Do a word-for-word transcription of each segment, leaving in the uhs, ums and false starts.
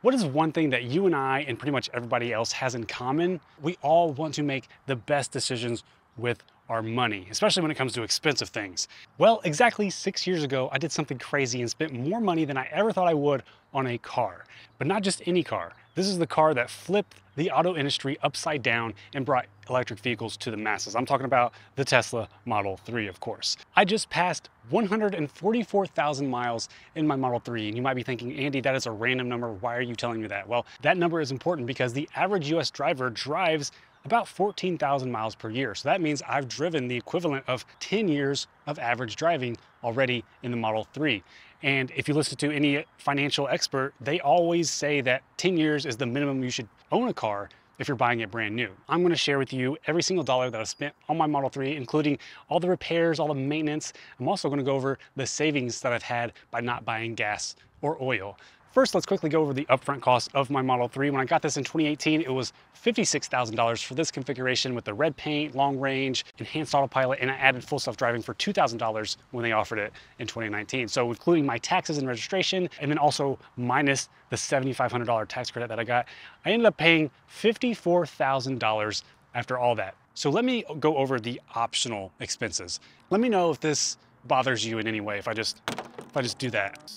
What is one thing that you and I and pretty much everybody else has in common? We all want to make the best decisions with our money, especially when it comes to expensive things. Well, exactly six years ago, I did something crazy and spent more money than I ever thought I would on a car, but not just any car. This is the car that flipped the auto industry upside down and brought electric vehicles to the masses. I'm talking about the Tesla Model three, of course. I just passed one hundred forty-four thousand miles in my Model three, and you might be thinking, Andy, that is a random number. Why are you telling me that? Well, that number is important because the average U S driver drives about fourteen thousand miles per year. So that means I've driven the equivalent of ten years of average driving already in the Model three. And if you listen to any financial expert, they always say that ten years is the minimum you should own a car if you're buying it brand new. I'm gonna share with you every single dollar that I've spent on my Model three, including all the repairs, all the maintenance. I'm also gonna go over the savings that I've had by not buying gas or oil. First, let's quickly go over the upfront cost of my Model three. When I got this in twenty eighteen, it was fifty-six thousand dollars for this configuration with the red paint, long range, enhanced autopilot, and I added full self-driving for two thousand dollars when they offered it in twenty nineteen. So including my taxes and registration, and then also minus the seven thousand five hundred dollars tax credit that I got, I ended up paying fifty-four thousand dollars after all that. So let me go over the optional expenses. Let me know if this bothers you in any way, if I just, if I just do that.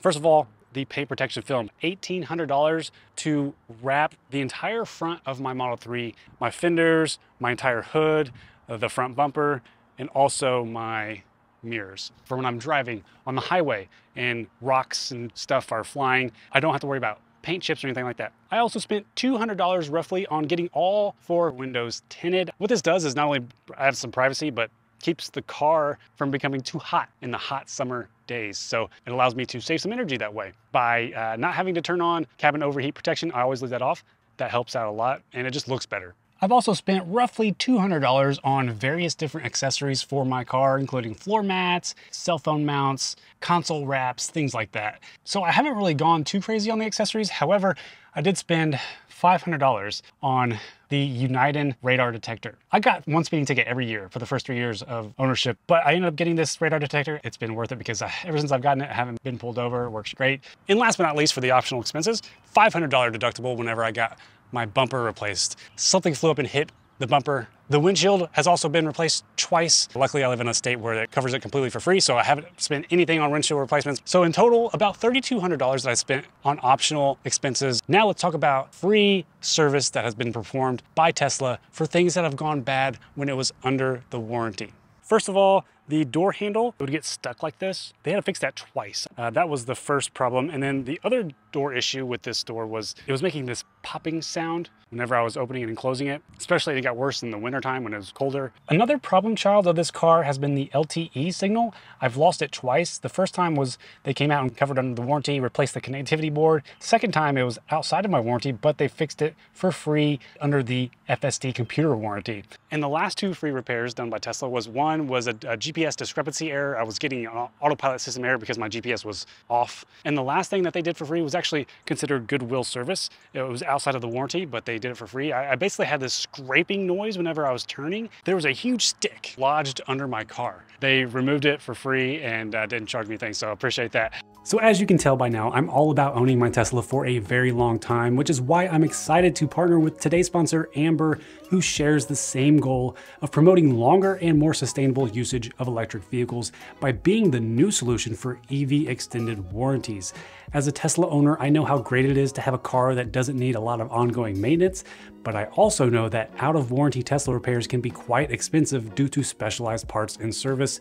First of all, the paint protection film, eighteen hundred dollars to wrap the entire front of my Model three, my fenders, my entire hood, the front bumper, and also my mirrors. For when I'm driving on the highway and rocks and stuff are flying, I don't have to worry about paint chips or anything like that. I also spent two hundred dollars roughly on getting all four windows tinted. What this does is not only add some privacy, but keeps the car from becoming too hot in the hot summer days. So it allows me to save some energy that way. By uh, not having to turn on cabin overheat protection, I always leave that off. That helps out a lot and it just looks better. I've also spent roughly two hundred dollars on various different accessories for my car, including floor mats, cell phone mounts, console wraps, things like that. So I haven't really gone too crazy on the accessories. However, I did spend five hundred dollars on the Uniden radar detector. I got one speeding ticket every year for the first three years of ownership, but I ended up getting this radar detector. It's been worth it because I, ever since I've gotten it, I haven't been pulled over. It works great. And last but not least, for the optional expenses, five hundred dollars deductible whenever I got my bumper replaced. Something flew up and hit the bumper. The windshield has also been replaced twice. Luckily, I live in a state where it covers it completely for free, so I haven't spent anything on windshield replacements. So in total, about three thousand two hundred dollars that I spent on optional expenses. Now let's talk about free service that has been performed by Tesla for things that have gone bad when it was under the warranty. First of all, the door handle would get stuck like this. They had to fix that twice. Uh, that was the first problem. And then the other door issue with this door was it was making this popping sound whenever I was opening it and closing it, especially it got worse in the wintertime when it was colder. Another problem child of this car has been the L T E signal. I've lost it twice. The first time was they came out and covered under the warranty, replaced the connectivity board. Second time it was outside of my warranty, but they fixed it for free under the F S D computer warranty. And the last two free repairs done by Tesla was one was a, a G P S G P S discrepancy error. I was getting an autopilot system error because my G P S was off. And the last thing that they did for free was actually considered goodwill service. It was outside of the warranty, but they did it for free. I, I basically had this scraping noise whenever I was turning. There was a huge stick lodged under my car. They removed it for free and uh, didn't charge me anything, so I appreciate that. So as you can tell by now, I'm all about owning my Tesla for a very long time, which is why I'm excited to partner with today's sponsor, Amber, who shares the same goal of promoting longer and more sustainable usage of electric vehicles by being the new solution for E V extended warranties. As a Tesla owner, I know how great it is to have a car that doesn't need a lot of ongoing maintenance, but I also know that out of warranty Tesla repairs can be quite expensive due to specialized parts and service.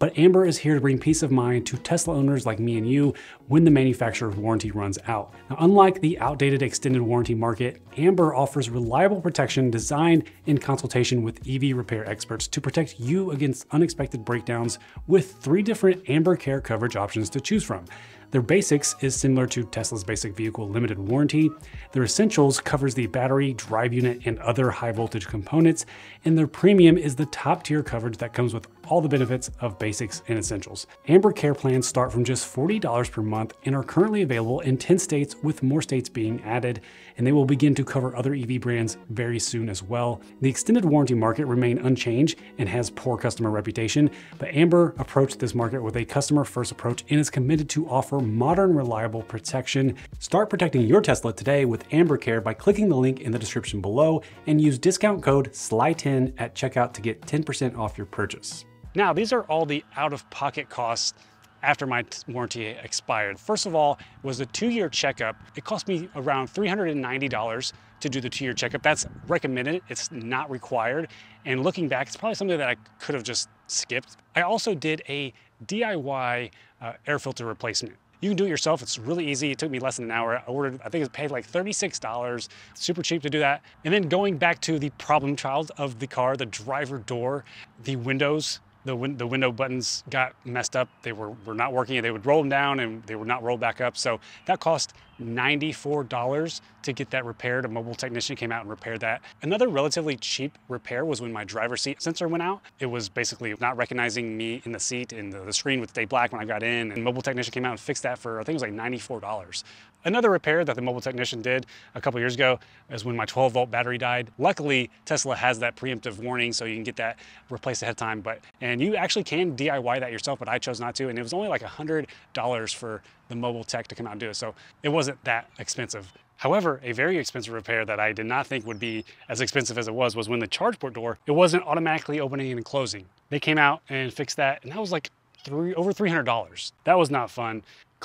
But Amber is here to bring peace of mind to Tesla owners like me and you when the manufacturer's warranty runs out. Now, unlike the outdated extended warranty market, Amber offers reliable protection designed in consultation with E V repair experts to protect you against unexpected breakdowns with three different AmberCare coverage options to choose from. Their basics is similar to Tesla's basic vehicle limited warranty. Their essentials covers the battery, drive unit, and other high voltage components. And their premium is the top tier coverage that comes with all the benefits of basics and essentials. AmberCare plans start from just forty dollars per month and are currently available in ten states, with more states being added, and they will begin to cover other E V brands very soon as well. The extended warranty market remained unchanged and has poor customer reputation, but Amber approached this market with a customer-first approach and is committed to offer modern, reliable protection. Start protecting your Tesla today with AmberCare by clicking the link in the description below and use discount code S L Y ten at checkout to get ten percent off your purchase. Now, these are all the out-of-pocket costs after my warranty expired. First of all was the two-year checkup. It cost me around three hundred ninety dollars to do the two-year checkup. That's recommended, it's not required. And looking back, it's probably something that I could have just skipped. I also did a D I Y uh, air filter replacement. You can do it yourself, it's really easy. It took me less than an hour. I ordered, I think it paid like thirty-six dollars, super cheap to do that. And then going back to the problem child of the car, the driver door, the windows, The, win the window buttons got messed up. They were, were not working. They would roll them down and they were not rolled back up. So that cost ninety-four dollars to get that repaired. A mobile technician came out and repaired that. Another relatively cheap repair was when my driver's seat sensor went out. It was basically not recognizing me in the seat, and the, the screen would stay black when I got in. And mobile technician came out and fixed that for, I think it was like ninety-four dollars. Another repair that the mobile technician did a couple years ago is when my twelve volt battery died. Luckily, Tesla has that preemptive warning, so you can get that replaced ahead of time. But and you actually can D I Y that yourself, but I chose not to. And it was only like one hundred dollars for the mobile tech to come out and do it. So it wasn't that expensive. However, a very expensive repair that I did not think would be as expensive as it was, was when the charge port door, it wasn't automatically opening and closing. They came out and fixed that, and that was like three, over three hundred dollars. That was not fun.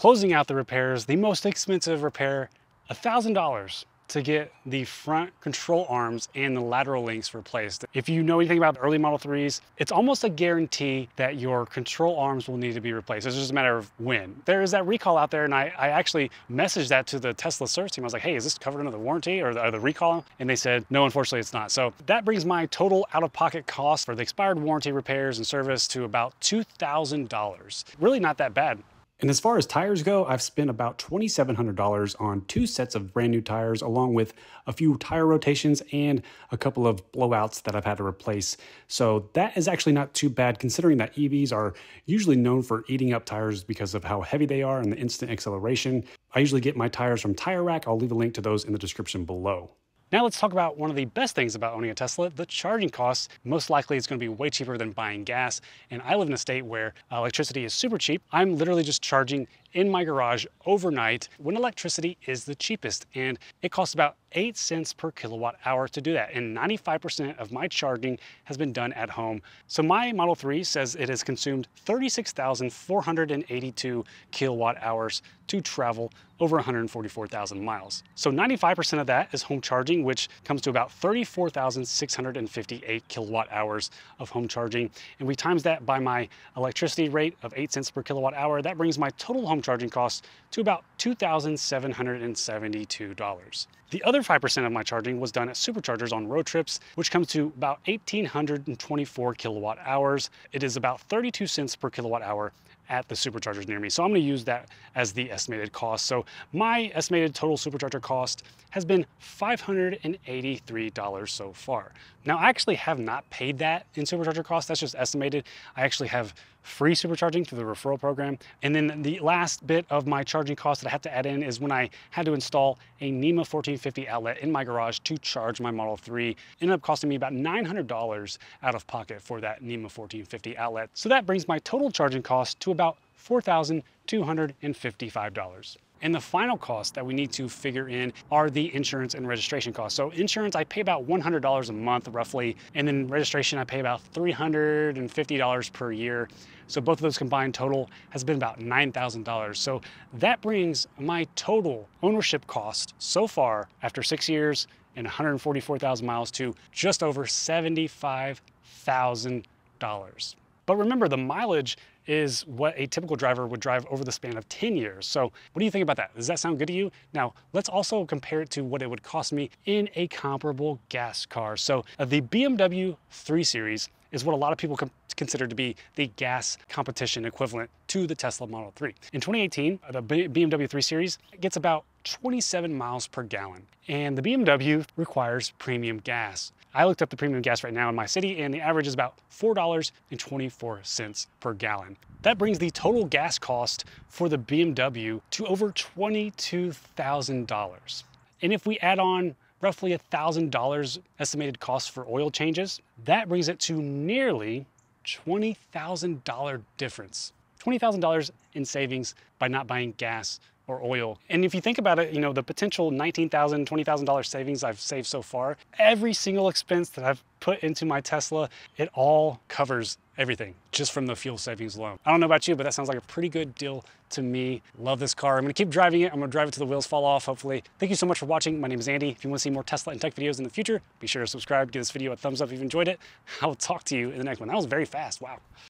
Closing out the repairs, the most expensive repair, one thousand dollars to get the front control arms and the lateral links replaced. If you know anything about early Model threes, it's almost a guarantee that your control arms will need to be replaced. It's just a matter of when. There is that recall out there, and I, I actually messaged that to the Tesla service team. I was like, hey, is this covered under the warranty or the, or the recall? And they said, no, unfortunately it's not. So that brings my total out-of-pocket cost for the expired warranty repairs and service to about two thousand dollars. Really not that bad. And as far as tires go, I've spent about twenty-seven hundred dollars on two sets of brand new tires, along with a few tire rotations and a couple of blowouts that I've had to replace. So that is actually not too bad, considering that E Vs are usually known for eating up tires because of how heavy they are and the instant acceleration. I usually get my tires from Tire Rack. I'll leave a link to those in the description below. Now let's talk about one of the best things about owning a Tesla, the charging costs. Most likely it's gonna be way cheaper than buying gas. And I live in a state where electricity is super cheap. I'm literally just charging in my garage overnight when electricity is the cheapest. And it costs about eight cents per kilowatt hour to do that. And ninety-five percent of my charging has been done at home. So my Model three says it has consumed thirty-six thousand four hundred eighty-two kilowatt hours to travel over one hundred forty-four thousand miles. So ninety-five percent of that is home charging, which comes to about thirty-four thousand six hundred fifty-eight kilowatt hours of home charging. And we times that by my electricity rate of eight cents per kilowatt hour. That brings my total home charging costs to about two thousand seven hundred seventy-two dollars. The other five percent of my charging was done at superchargers on road trips, which comes to about one thousand eight hundred twenty-four kilowatt hours. It is about thirty-two cents per kilowatt hour at the superchargers near me. So I'm gonna use that as the estimated cost. So my estimated total supercharger cost has been five hundred eighty-three dollars so far. Now I actually have not paid that in supercharger costs. That's just estimated. I actually have free supercharging through the referral program. And then the last bit of my charging cost that I had to add in is when I had to install a NEMA fourteen fifty outlet in my garage to charge my Model three. It ended up costing me about nine hundred dollars out of pocket for that NEMA fourteen fifty outlet. So that brings my total charging cost to about four thousand two hundred fifty-five dollars. And the final cost that we need to figure in are the insurance and registration costs. So insurance, I pay about one hundred dollars a month roughly, and then registration, I pay about three hundred fifty dollars per year. So both of those combined total has been about nine thousand dollars. So that brings my total ownership cost so far after six years and one hundred forty-four thousand miles to just over seventy-five thousand dollars. But remember, the mileage is what a typical driver would drive over the span of ten years. So what do you think about that? Does that sound good to you? Now, let's also compare it to what it would cost me in a comparable gas car. So uh, the B M W three series is what a lot of people consider to be the gas competition equivalent to the Tesla Model three. In twenty eighteen, the B M W three series gets about twenty-seven miles per gallon, and the B M W requires premium gas. I looked up the premium gas right now in my city, and the average is about four dollars and twenty-four cents per gallon. That brings the total gas cost for the B M W to over twenty-two thousand dollars. And if we add on roughly one thousand dollars estimated cost for oil changes, that brings it to nearly twenty thousand dollars difference. twenty thousand dollars in savings by not buying gas or oil. And if you think about it, you know, the potential nineteen thousand dollars, twenty thousand dollars savings I've saved so far, every single expense that I've put into my Tesla, it all covers everything just from the fuel savings alone. I don't know about you, but that sounds like a pretty good deal to me. Love this car. I'm gonna keep driving it. I'm gonna drive it till the wheels fall off, hopefully. Thank you so much for watching. My name is Andy. If you wanna see more Tesla and tech videos in the future, be sure to subscribe, give this video a thumbs up if you've enjoyed it. I will talk to you in the next one. That was very fast, wow.